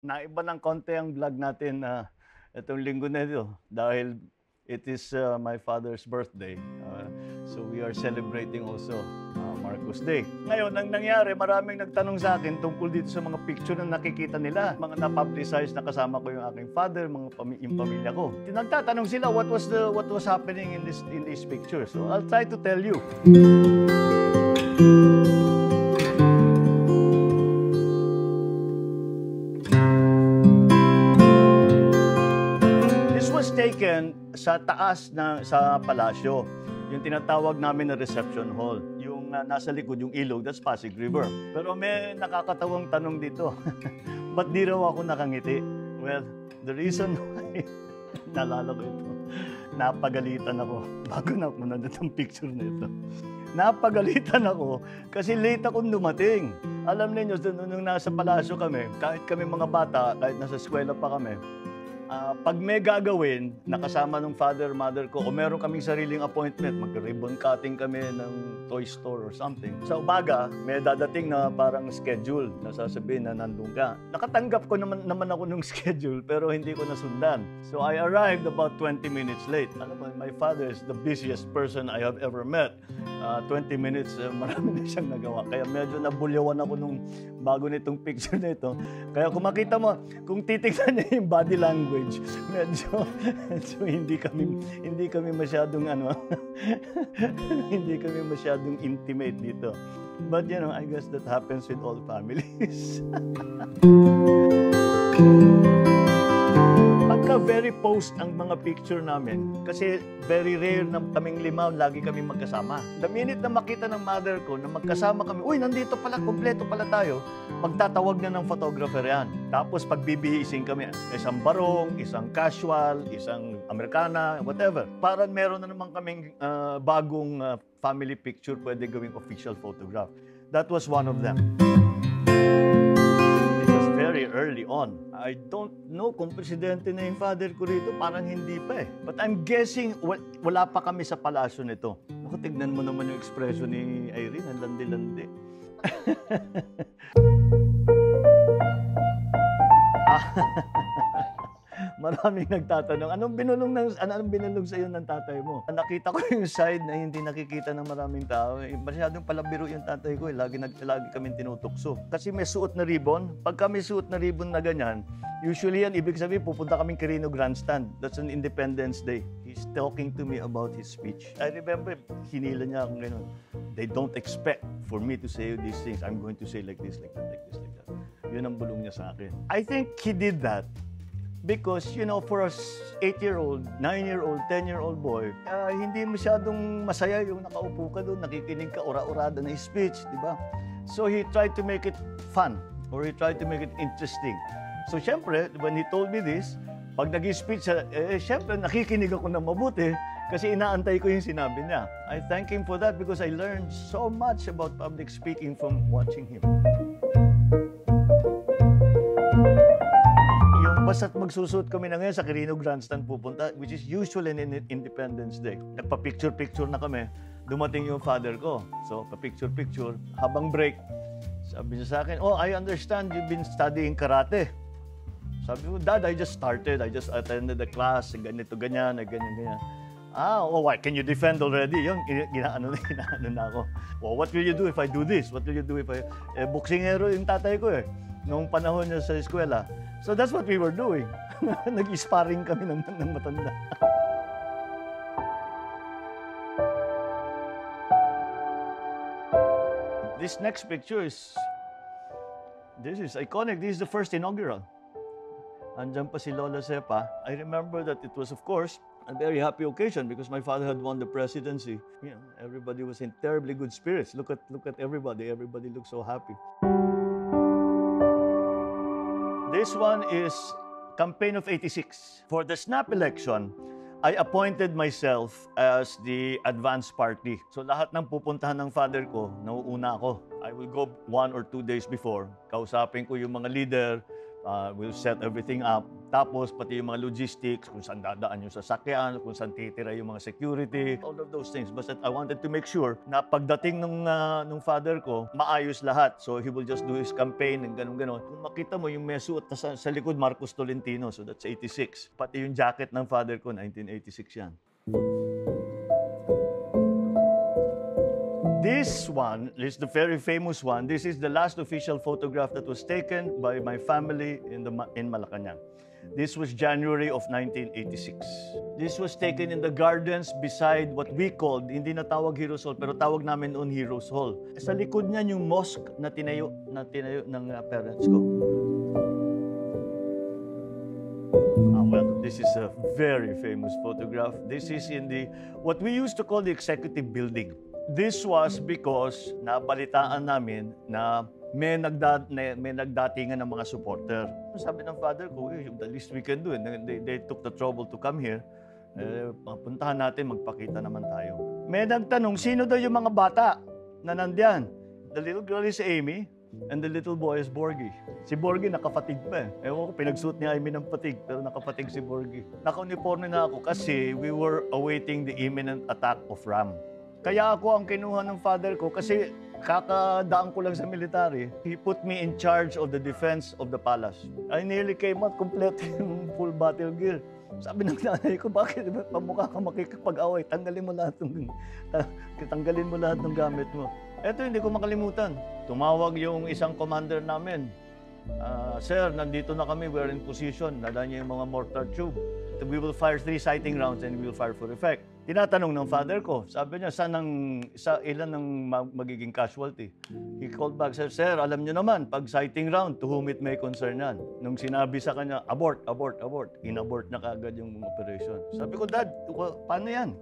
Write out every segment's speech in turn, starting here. Naiba ng konti ang vlog natin itong linggo na ito dahil it is my father's birthday. So we are celebrating also Marcos Day. Ngayon, ang nangyari, maraming nagtanong sa akin tungkol dito sa mga picture na nakikita nila. Mga na-publicize na kasama ko yung aking father, yung pamilya ko. Nagtatanong sila what was happening in these pictures. So I'll try to tell you. Sa taas na sa palasyo, yung tinatawag namin na reception hall, yung nasa likod yung ilog, that's Pasig River. Pero may nakakatawang tanong dito, ba't di raw ako nakangiti? Well, the reason why, naalala ko ito, napagalitan ako bago na ako nandito ang picture na ito. Napagalitan ako kasi late akong dumating. Alam ninyo, nung nasa palasyo kami, kahit kami mga bata, kahit nasa eskwela pa kami, pag may gagawin, nakasama ng father, mother ko, o meron kaming sariling appointment, mag-ribbon cutting kami ng toy store or something. Sa umaga, may dadating na parang schedule na sasabihin na nandun ka. Nakatanggap ko naman ako ng schedule pero hindi ko nasundan. So I arrived about 20 minutes late. My father is the busiest person I have ever met. 20 minutes, marami na siyang nagawa. Kaya medyo nabulyawan ako nung bago nitong picture na ito. Kaya kung makita mo, kung titignan niya yung body language, medyo hindi kami masyadong hindi kami masyadong intimate dito. But you know, I guess that happens with all families. Pagka-very post ang mga picture namin, kasi very rare na kaming lima, lagi kami magkasama. The minute na makita ng mother ko na magkasama kami, uy, nandito pala, kompleto pala tayo, magtatawag na ng photographer yan. Tapos pagbibihisin kami, isang barong, isang casual, isang Americana, whatever. Parang meron na naman kaming bagong family picture, pwede gawing official photograph. That was one of them. Early on. I don't know kung presidente na yung father ko rito, parang hindi pa eh. But I'm guessing wala pa kami sa palasyo nito. Naku, tignan mo naman yung expression ni Irene, ang landi-landi. Maraming nagtatanong, anong binulong sa iyo ng tatay mo? Nakita ko yung side na hindi nakikita ng maraming tao. Masyadong palabiro yung tatay ko. Lagi kami tinutukso. Kasi may suot na ribbon. Pag kami suot na ribbon na ganyan, usually yan, ibig sabihin, pupunta kaming Quirino Grandstand. That's an Independence Day. He's talking to me about his speech. I remember, hinila niya akong gano'n. They don't expect for me to say these things. I'm going to say like this, like that, like this, like that. Yun ang bulong niya sa akin. I think he did that. Because, you know, for a 8-year-old, 9-year-old, 10-year-old boy, hindi masyadong masaya yung nakaupo ka doon, nakikinig ka, ura-urada na speech, di ba? So he tried to make it fun, or he tried to make it interesting. So syempre, when he told me this, pag nag-speech, syempre nakikinig ako na mabuti kasi inaantay ko yung sinabi niya. I thank him for that because I learned so much about public speaking from watching him. Basta't magsusuot kami na ngayon sa Quirino Grandstand pupunta, which is usually in Independence Day. Nagpa-picture-picture na kami, dumating yung father ko. So, pa-picture-picture, habang break, sabi niya sa akin, oh, I understand you've been studying karate. Sabi ko, Dad, I just started, I just attended the class, ganito, ganyan, ganyan, ganyan. Ah, oh, why? Can you defend already? Yung ginaano na ako. Well, what will you do if I do this? What will you do if I... Boksingero yung tatay ko eh, noong panahon niya sa eskwela. So that's what we were doing. Nag-sparring kami ng matanda. This next picture is iconic. This is the first inaugural. Andyan pa si Lola Sepa. I remember that it was, of course, a very happy occasion because my father had won the presidency. You know, everybody was in terribly good spirits. Look at everybody. Everybody looked so happy. This one is campaign of 86. For the SNAP election, I appointed myself as the advance party. So lahat ng pupuntahan ng father ko, nauuna ako. I will go 1 or 2 days before. Kausapin ko yung mga leader, We'll set everything up. Tapos, pati yung mga logistics, kung saan dadaan yung sasakyan, kung saan titira yung mga security, all of those things. Basta I wanted to make sure na pagdating nung father ko, maayos lahat. So, he will just do his campaign and ganun-ganon. Kung makita mo yung meso at sa likod, Marcos Tolentino. So, that's 86. Pati yung jacket ng father ko, 1986 yan. This one is the very famous one. This is the last official photograph that was taken by my family in Malacanang. This was January of 1986. This was taken in the gardens beside what we called, hindi na tawag Heroes Hall, pero tawag namin noon Heroes Hall. Sa likod niyan yung mosque na tinayo ng parents ko. Well, this is a very famous photograph. This is in the, what we used to call the executive building. This was because nabalitaan namin na may nagdatingan ng mga supporter. Sabi ng father ko, the least we can do, and they took the trouble to come here. Puntahan natin, magpakita naman tayo. May nagtanong, sino daw yung mga bata na nandyan? The little girl is Amy, and the little boy is Borgie. Si Borgie nakapatig pa eh. Ewan ko, pinagsuot niya Amy ng patig, pero nakapatig si Borgie. Naka-uniforme na ako kasi we were awaiting the imminent attack of Ram. Kaya ako ang kinuha ng father ko kasi kakadaan ko lang sa military. He put me in charge of the defense of the palace. I nearly came out complete yung full battle gear. Sabi ng nanay ko, bakit pamukha ka makikipag-away? Tanggalin mo lahat ng gamit mo. Eto, hindi ko makalimutan. Tumawag yung isang commander namin. Sir, nandito na kami. We're in position. Nada niya yung mga mortar tube. We will fire 3 sighting rounds and we will fire for effect. Tinatanong ng father ko. Sabi niya, ilan ang magiging casualty? He called back, Sir, alam niyo naman, pag sighting round, to whom it may concern yan. Nung sinabi sa kanya, abort, inabort na kaagad yung operation. Sabi ko, Dad, paano yan?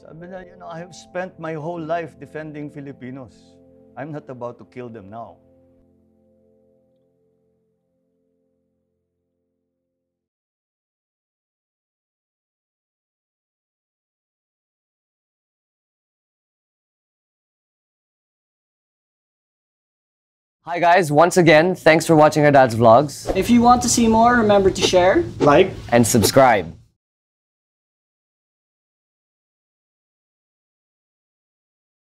Sabi niya, I have spent my whole life defending Filipinos. I'm not about to kill them now. Hi guys, once again, thanks for watching our dad's vlogs. If you want to see more, remember to share, like, and subscribe.